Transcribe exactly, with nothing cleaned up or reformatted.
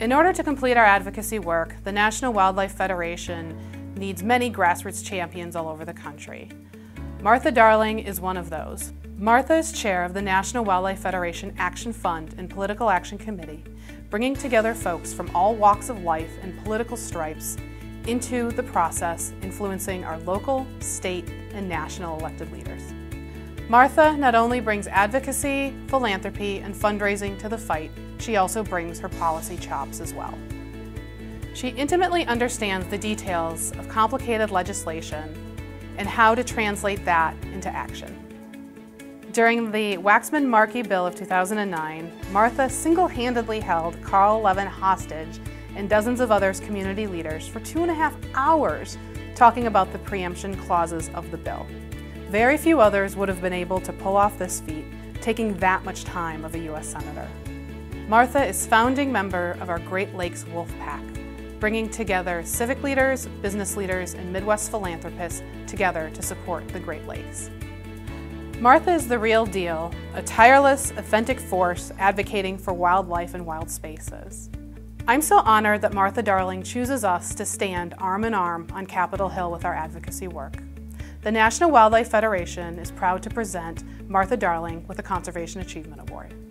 In order to complete our advocacy work, the National Wildlife Federation needs many grassroots champions all over the country. Martha Darling is one of those. Martha is chair of the National Wildlife Federation Action Fund and Political Action Committee, bringing together folks from all walks of life and political stripes into the process, influencing our local, state, and national elected leaders. Martha not only brings advocacy, philanthropy, and fundraising to the fight, she also brings her policy chops as well. She intimately understands the details of complicated legislation and how to translate that into action. During the Waxman-Markey bill of two thousand nine, Martha single-handedly held Carl Levin hostage and dozens of others community leaders for two and a half hours talking about the preemption clauses of the bill. Very few others would have been able to pull off this feat, taking that much time of a U S Senator. Martha is founding member of our Great Lakes Wolf Pack, bringing together civic leaders, business leaders, and Midwest philanthropists together to support the Great Lakes. Martha is the real deal, a tireless, authentic force advocating for wildlife and wild spaces. I'm so honored that Martha Darling chooses us to stand arm in arm on Capitol Hill with our advocacy work. The National Wildlife Federation is proud to present Martha Darling with the Conservation Achievement Award.